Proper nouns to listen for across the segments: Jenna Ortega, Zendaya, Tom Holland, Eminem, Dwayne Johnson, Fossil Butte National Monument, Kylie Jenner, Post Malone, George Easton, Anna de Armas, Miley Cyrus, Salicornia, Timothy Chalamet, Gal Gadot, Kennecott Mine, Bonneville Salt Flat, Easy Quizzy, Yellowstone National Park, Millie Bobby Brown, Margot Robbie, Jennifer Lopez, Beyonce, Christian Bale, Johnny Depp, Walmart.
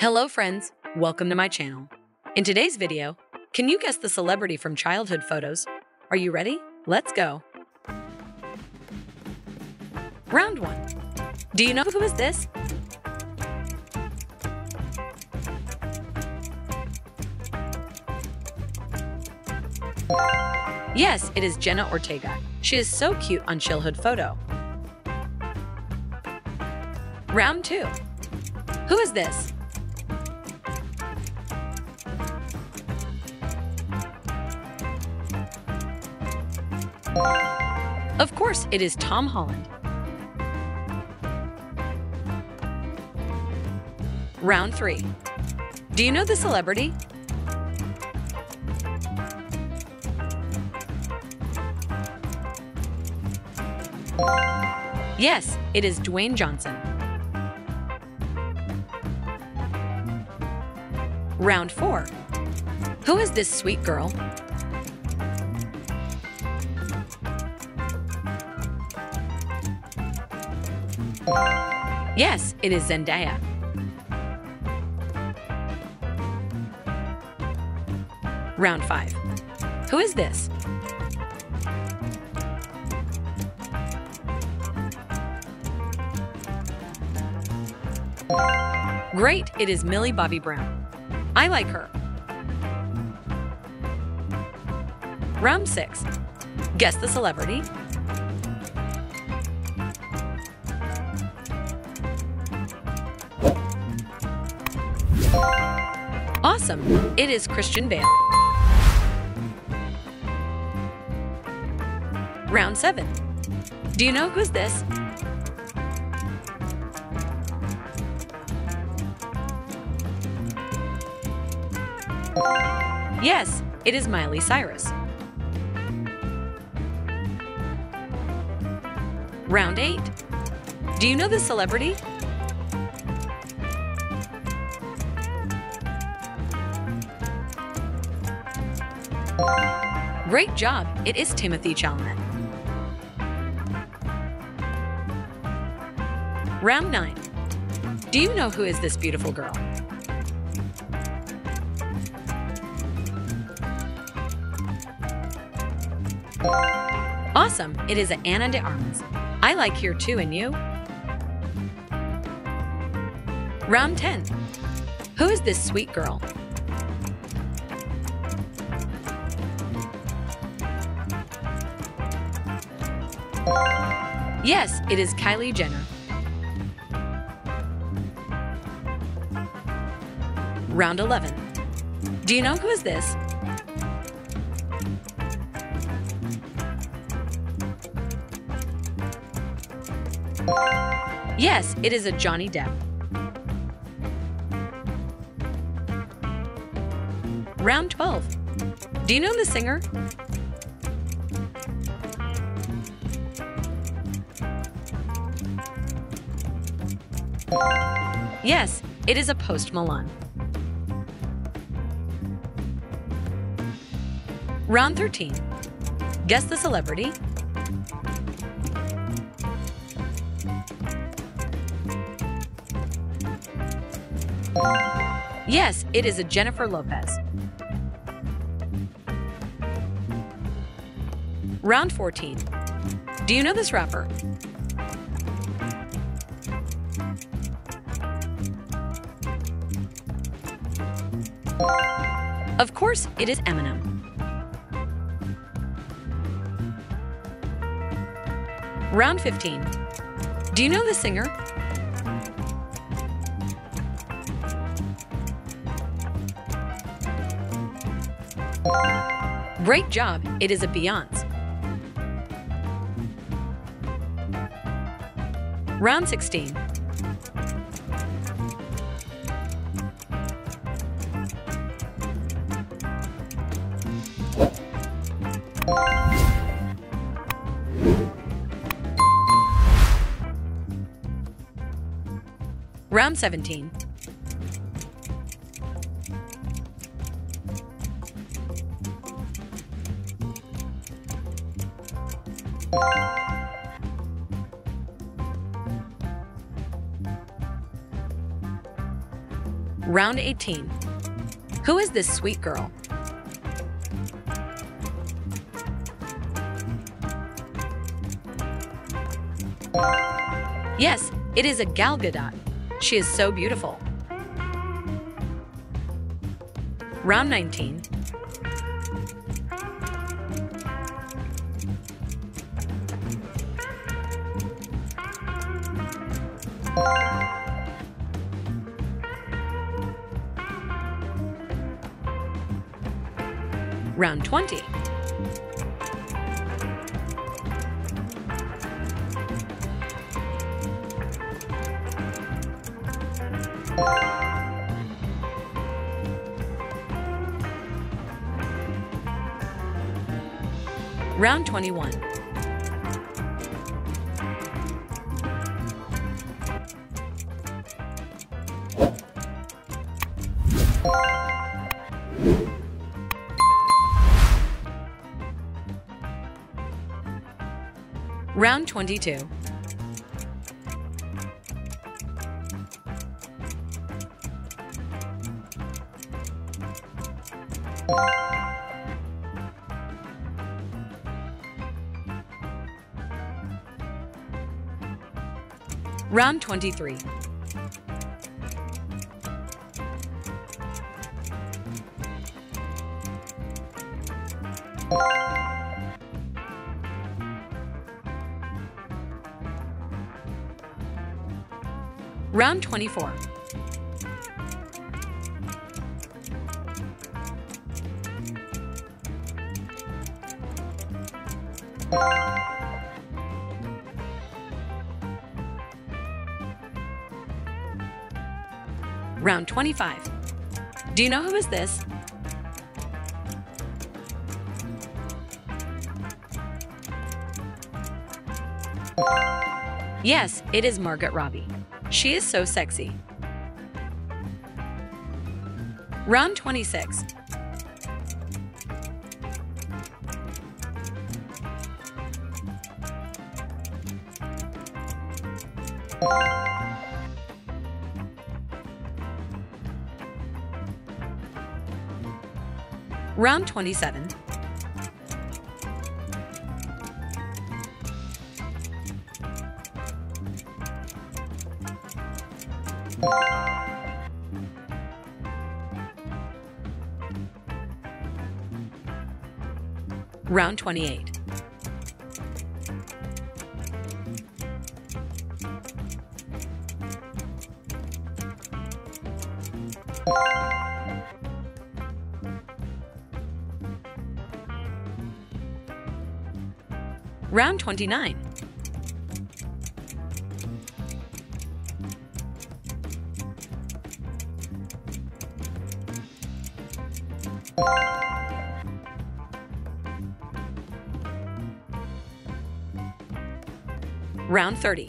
Hello friends, welcome to my channel. In today's video, can you guess the celebrity from childhood photos? Are you ready? Let's go. Round 1. Do you know who is this? Yes, it is Jenna Ortega. She is so cute on childhood photo. Round 2. Who is this? Of course, it is Tom Holland. Round 3. Do you know the celebrity? Yes, it is Dwayne Johnson. Round 4. Who is this sweet girl? Yes, it is Zendaya. Round 5. Who is this? Great, it is Millie Bobby Brown. I like her. Round 6. Guess the celebrity. Awesome, it is Christian Bale. Round 7. Do you know who's this? Yes, it is Miley Cyrus. Round 8. Do you know this celebrity? Great job, it is Timothy Chalamet. Round 9. Do you know who is this beautiful girl? Awesome, it is Anna de Armas. I like her too, and you? Round 10. Who is this sweet girl? Yes, it is Kylie Jenner. Round 11. Do you know who is this? Yes, it is a Johnny Depp. Round 12. Do you know the singer? Yes, it is a Post Malone. Round 13. Guess the celebrity. Yes, it is a Jennifer Lopez. Round 14. Do you know this rapper? Of course, it is Eminem. Round 15. Do you know the singer? Great job, it is a Beyonce. Round 16. Round 17. Round 18. Who is this sweet girl? Yes, it is a Gal Gadot. She is so beautiful. Round 19. Round 20. Round 21. Round 22. Round 23. Round 24. Round 25. Do you know who is this? Yes, it is Margot Robbie. She is so sexy. Round 26. Round 27. Round 28. Round 29. Round 30.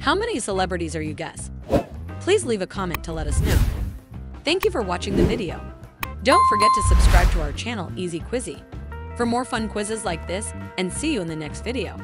How many celebrities are you guess? Please leave a comment to let us know. Thank you for watching the video. Don't forget to subscribe to our channel Easy Quizzy for more fun quizzes like this, and see you in the next video.